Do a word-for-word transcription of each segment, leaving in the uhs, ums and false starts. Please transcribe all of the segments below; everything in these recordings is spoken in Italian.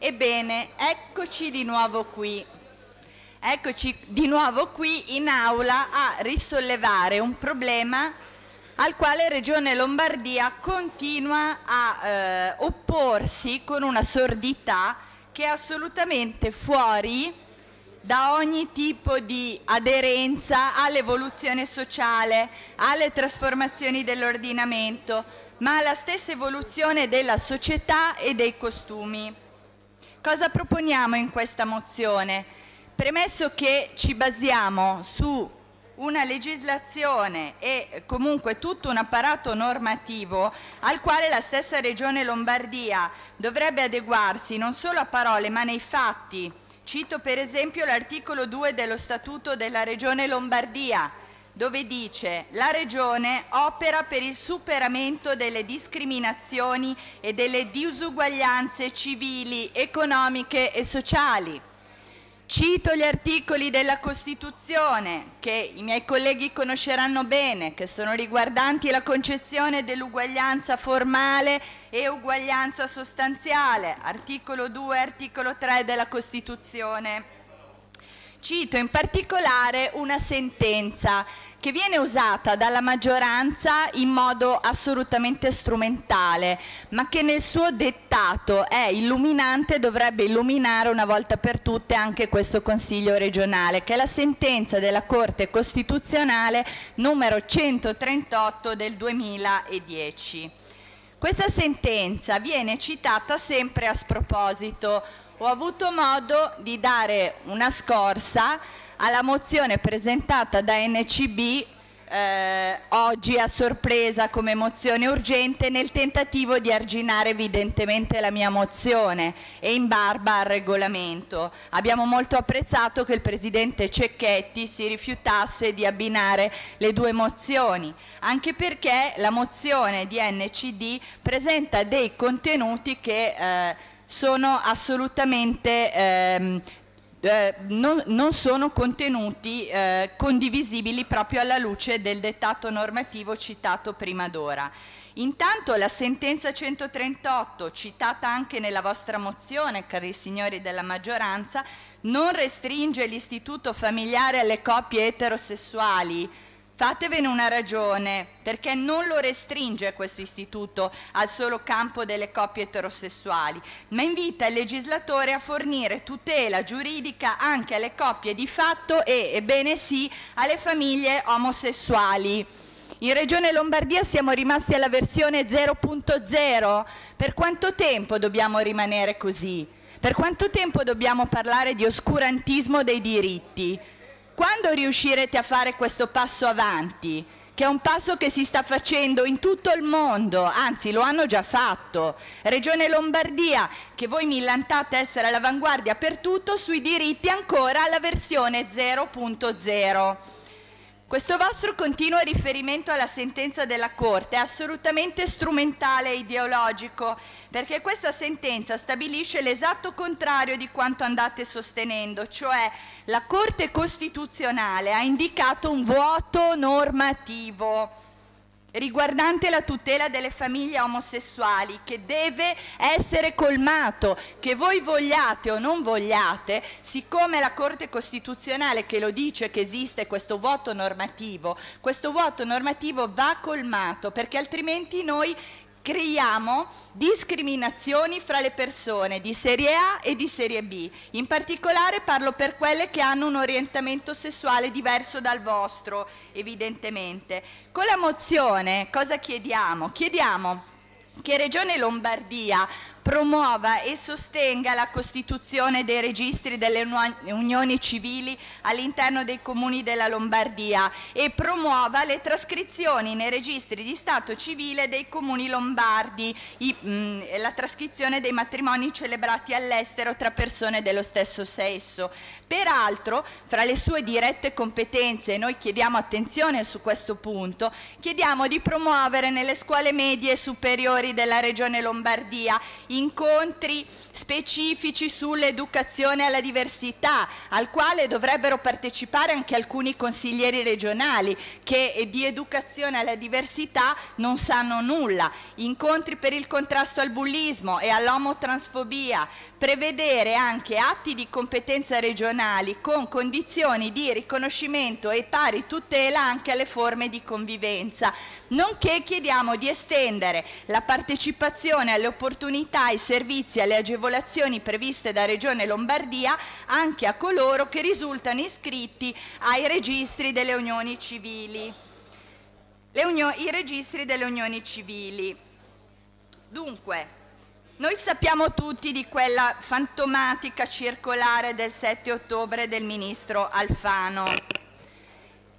Ebbene, eccoci di nuovo qui, eccoci di nuovo qui in aula a risollevare un problema al quale Regione Lombardia continua a eh, opporsi con una sordità che è assolutamente fuori da ogni tipo di aderenza all'evoluzione sociale, alle trasformazioni dell'ordinamento, ma alla stessa evoluzione della società e dei costumi. Cosa proponiamo in questa mozione? Premesso che ci basiamo su una legislazione e comunque tutto un apparato normativo al quale la stessa Regione Lombardia dovrebbe adeguarsi non solo a parole ma nei fatti, cito per esempio l'articolo due dello Statuto della Regione Lombardia, dove dice: la Regione opera per il superamento delle discriminazioni e delle disuguaglianze civili, economiche e sociali. Cito gli articoli della Costituzione, che i miei colleghi conosceranno bene, che sono riguardanti la concezione dell'uguaglianza formale e uguaglianza sostanziale, articolo due, articolo tre della Costituzione. Cito in particolare una sentenza che viene usata dalla maggioranza in modo assolutamente strumentale, ma che nel suo dettato è illuminante, dovrebbe illuminare una volta per tutte anche questo Consiglio regionale, che è la sentenza della Corte Costituzionale numero centotrentotto del duemiladieci. Questa sentenza viene citata sempre a sproposito. Ho avuto modo di dare una scorsa alla mozione presentata da N C B eh, oggi a sorpresa come mozione urgente, nel tentativo di arginare evidentemente la mia mozione e in barba al regolamento. Abbiamo molto apprezzato che il Presidente Cecchetti si rifiutasse di abbinare le due mozioni, anche perché la mozione di N C D presenta dei contenuti che... Eh, sono assolutamente ehm, eh, non, non sono contenuti eh, condivisibili proprio alla luce del dettato normativo citato prima d'ora. Intanto la sentenza centotrentotto, citata anche nella vostra mozione, cari signori della maggioranza, non restringe l'istituto familiare alle coppie eterosessuali. Fatevene una ragione, perché non lo restringe questo istituto al solo campo delle coppie eterosessuali, ma invita il legislatore a fornire tutela giuridica anche alle coppie di fatto e, ebbene sì, alle famiglie omosessuali. In Regione Lombardia siamo rimasti alla versione zero punto zero. Per quanto tempo dobbiamo rimanere così? Per quanto tempo dobbiamo parlare di oscurantismo dei diritti? Quando riuscirete a fare questo passo avanti, che è un passo che si sta facendo in tutto il mondo, anzi lo hanno già fatto? Regione Lombardia, che voi millantate essere all'avanguardia per tutto, sui diritti ancora alla versione zero punto zero. Questo vostro continuo riferimento alla sentenza della Corte è assolutamente strumentale e ideologico, perché questa sentenza stabilisce l'esatto contrario di quanto andate sostenendo, cioè la Corte Costituzionale ha indicato un vuoto normativo riguardante la tutela delle famiglie omosessuali che deve essere colmato, che voi vogliate o non vogliate, siccome la Corte Costituzionale che lo dice che esiste questo vuoto normativo, questo vuoto normativo va colmato, perché altrimenti noi creiamo discriminazioni fra le persone di serie A e di serie B, in particolare parlo per quelle che hanno un orientamento sessuale diverso dal vostro, evidentemente. Con la mozione cosa chiediamo? Chiediamo che Regione Lombardia promuova e sostenga la costituzione dei registri delle unioni civili all'interno dei comuni della Lombardia e promuova le trascrizioni nei registri di stato civile dei comuni lombardi, i, mh, la trascrizione dei matrimoni celebrati all'estero tra persone dello stesso sesso. Peraltro, fra le sue dirette competenze, e noi chiediamo attenzione su questo punto, chiediamo di promuovere nelle scuole medie e superiori della Regione Lombardia i incontri specifici sull'educazione alla diversità, al quale dovrebbero partecipare anche alcuni consiglieri regionali che di educazione alla diversità non sanno nulla, incontri per il contrasto al bullismo e all'omotransfobia, prevedere anche atti di competenza regionali con condizioni di riconoscimento e pari tutela anche alle forme di convivenza, nonché chiediamo di estendere la partecipazione alle opportunità, ai servizi, alle agevolazioni previste da Regione Lombardia anche a coloro che risultano iscritti ai registri delle unioni civili. Le unio- i registri delle unioni civili. Dunque, noi sappiamo tutti di quella fantomatica circolare del sette ottobre del Ministro Alfano.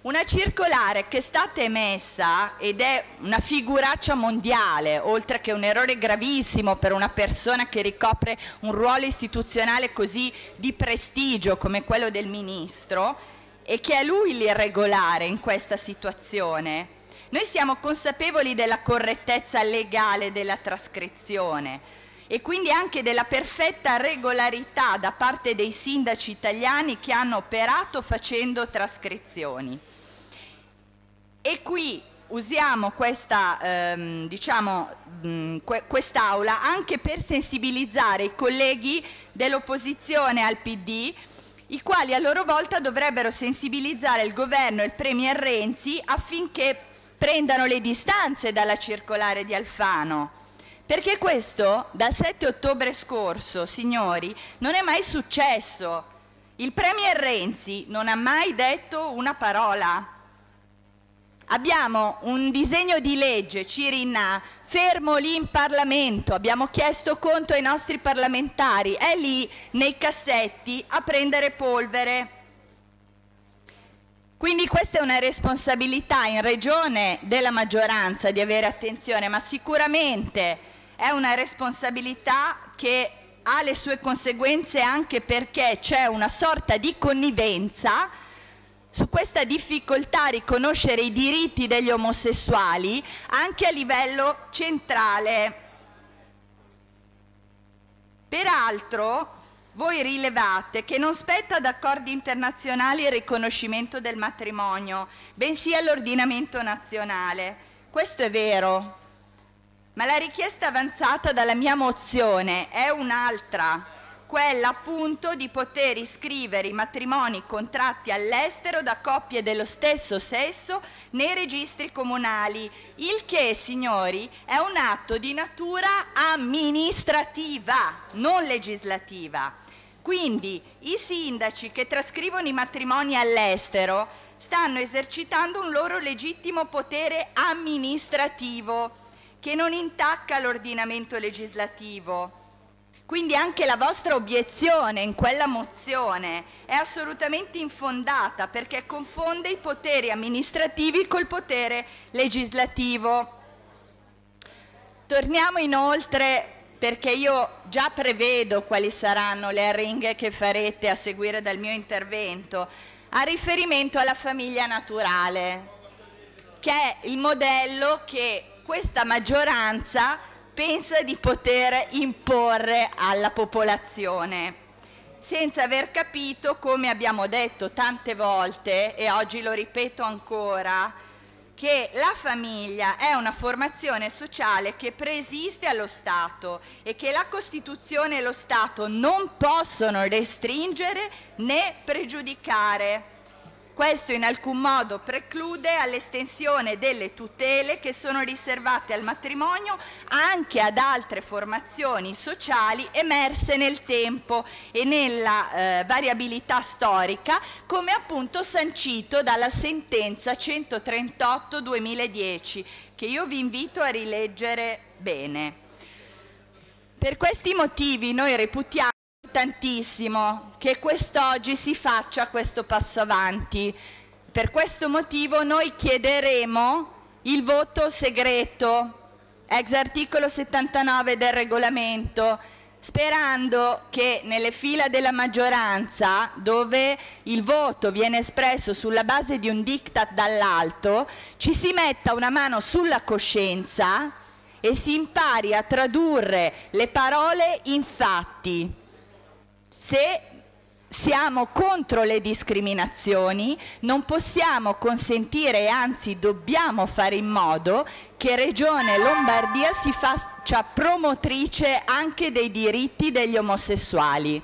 Una circolare che è stata emessa ed è una figuraccia mondiale, oltre che un errore gravissimo per una persona che ricopre un ruolo istituzionale così di prestigio come quello del Ministro, e che è lui l'irregolare in questa situazione. Noi siamo consapevoli della correttezza legale della trascrizione e quindi anche della perfetta regolarità da parte dei sindaci italiani che hanno operato facendo trascrizioni. E qui usiamo questa, ehm, diciamo, mh, que- quest'aula anche per sensibilizzare i colleghi dell'opposizione al P D, i quali a loro volta dovrebbero sensibilizzare il governo e il Premier Renzi affinché prendano le distanze dalla circolare di Alfano. Perché questo, dal sette ottobre scorso, signori, non è mai successo. Il Premier Renzi non ha mai detto una parola. Abbiamo un disegno di legge, Cirinnà, fermo lì in Parlamento. Abbiamo chiesto conto ai nostri parlamentari. È lì, nei cassetti, a prendere polvere. Quindi questa è una responsabilità in regione della maggioranza di avere attenzione, ma sicuramente è una responsabilità che ha le sue conseguenze anche perché c'è una sorta di connivenza su questa difficoltà a riconoscere i diritti degli omosessuali anche a livello centrale. Peraltro, voi rilevate che non spetta ad accordi internazionali il riconoscimento del matrimonio, bensì all'ordinamento nazionale. Questo è vero, ma la richiesta avanzata dalla mia mozione è un'altra, quella appunto di poter iscrivere i matrimoni contratti all'estero da coppie dello stesso sesso nei registri comunali, il che, signori, è un atto di natura amministrativa, non legislativa. Quindi i sindaci che trascrivono i matrimoni all'estero stanno esercitando un loro legittimo potere amministrativo che non intacca l'ordinamento legislativo. Quindi anche la vostra obiezione in quella mozione è assolutamente infondata perché confonde i poteri amministrativi col potere legislativo. Torniamo inoltre, perché io già prevedo quali saranno le arringhe che farete a seguire dal mio intervento, a riferimento alla famiglia naturale, che è il modello che questa maggioranza pensa di poter imporre alla popolazione, senza aver capito, come abbiamo detto tante volte, e oggi lo ripeto ancora, che la famiglia è una formazione sociale che preesiste allo Stato e che la Costituzione e lo Stato non possono restringere né pregiudicare. Questo in alcun modo preclude all'estensione delle tutele che sono riservate al matrimonio anche ad altre formazioni sociali emerse nel tempo e nella eh, variabilità storica, come appunto sancito dalla sentenza centotrentotto duemiladieci, che io vi invito a rileggere bene. Per questi motivi noi reputiamo tantissimo che quest'oggi si faccia questo passo avanti. Per questo motivo noi chiederemo il voto segreto ex articolo settantanove del regolamento, sperando che nelle fila della maggioranza, dove il voto viene espresso sulla base di un diktat dall'alto, ci si metta una mano sulla coscienza e si impari a tradurre le parole in fatti. Se siamo contro le discriminazioni, non possiamo consentire, anzi dobbiamo fare in modo che Regione Lombardia si faccia promotrice anche dei diritti degli omosessuali.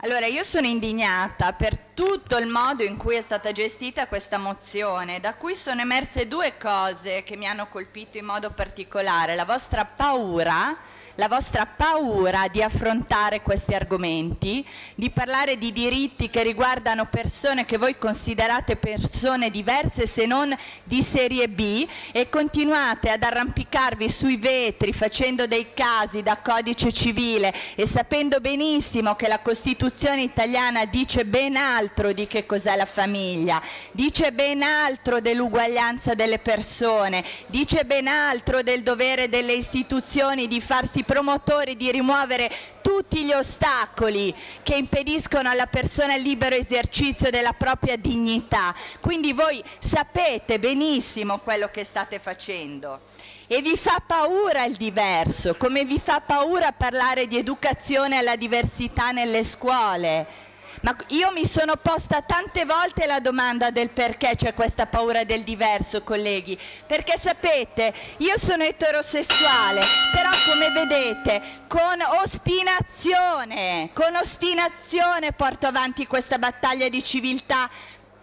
Allora, io sono indignata per tutto il modo in cui è stata gestita questa mozione, da cui sono emerse due cose che mi hanno colpito in modo particolare: la vostra paura la vostra paura di affrontare questi argomenti, di parlare di diritti che riguardano persone che voi considerate persone diverse se non di serie B, e continuate ad arrampicarvi sui vetri facendo dei casi da codice civile e sapendo benissimo che la Costituzione italiana dice ben altro di che cos'è la famiglia, dice ben altro dell'uguaglianza delle persone, dice ben altro del dovere delle istituzioni di farsi promotori, di rimuovere tutti gli ostacoli che impediscono alla persona il libero esercizio della propria dignità. Quindi voi sapete benissimo quello che state facendo e vi fa paura il diverso, come vi fa paura parlare di educazione alla diversità nelle scuole. Ma io mi sono posta tante volte la domanda del perché c'è questa paura del diverso, colleghi, perché sapete, io sono eterosessuale, però come vedete con ostinazione, con ostinazione porto avanti questa battaglia di civiltà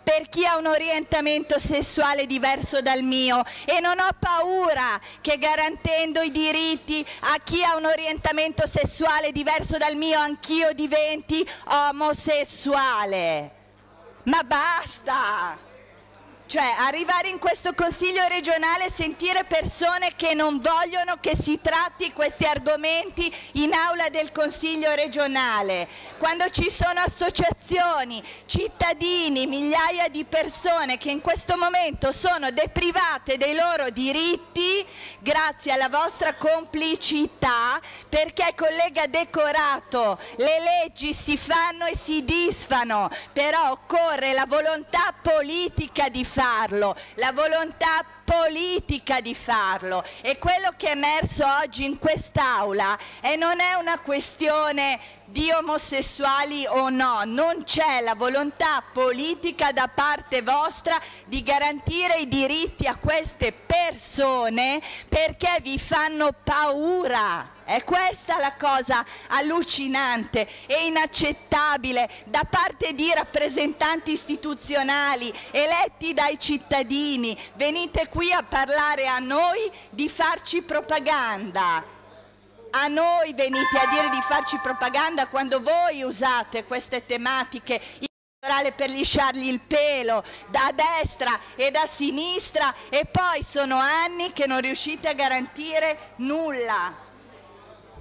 per chi ha un orientamento sessuale diverso dal mio, e non ho paura che, garantendo i diritti a chi ha un orientamento sessuale diverso dal mio, anch'io diventi omosessuale. Ma basta! Cioè, arrivare in questo Consiglio regionale e sentire persone che non vogliono che si tratti questi argomenti in aula del Consiglio regionale, quando ci sono associazioni, cittadini, migliaia di persone che in questo momento sono deprivate dei loro diritti grazie alla vostra complicità, perché, collega Decorato, le leggi si fanno e si disfano, però occorre la volontà politica di fare farlo, la volontà politica di farlo, e quello che è emerso oggi in quest'aula è non è una questione di omosessuali o no, non c'è la volontà politica da parte vostra di garantire i diritti a queste persone perché vi fanno paura. È questa la cosa allucinante e inaccettabile da parte di rappresentanti istituzionali eletti dai cittadini. Venite qui a parlare a noi di farci propaganda. A noi venite a dire di farci propaganda quando voi usate queste tematiche per lisciargli il pelo da destra e da sinistra, e poi sono anni che non riuscite a garantire nulla.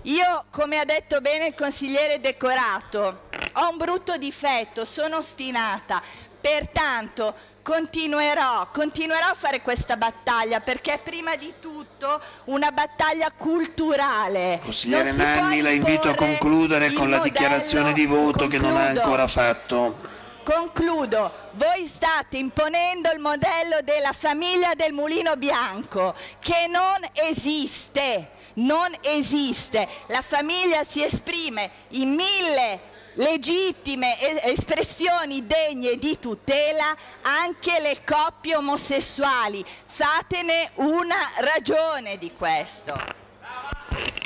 Io, come ha detto bene il consigliere Decorato, ho un brutto difetto, sono ostinata, pertanto continuerò, continuerò a fare questa battaglia, perché è prima di tutto una battaglia culturale. Consigliere Nanni, la invito a concludere con la dichiarazione di voto che non ha ancora fatto. Concludo, voi state imponendo il modello della famiglia del Mulino Bianco, che non esiste, non esiste. La famiglia si esprime in mille legittime espressioni degne di tutela, anche le coppie omosessuali. Fatene una ragione di questo.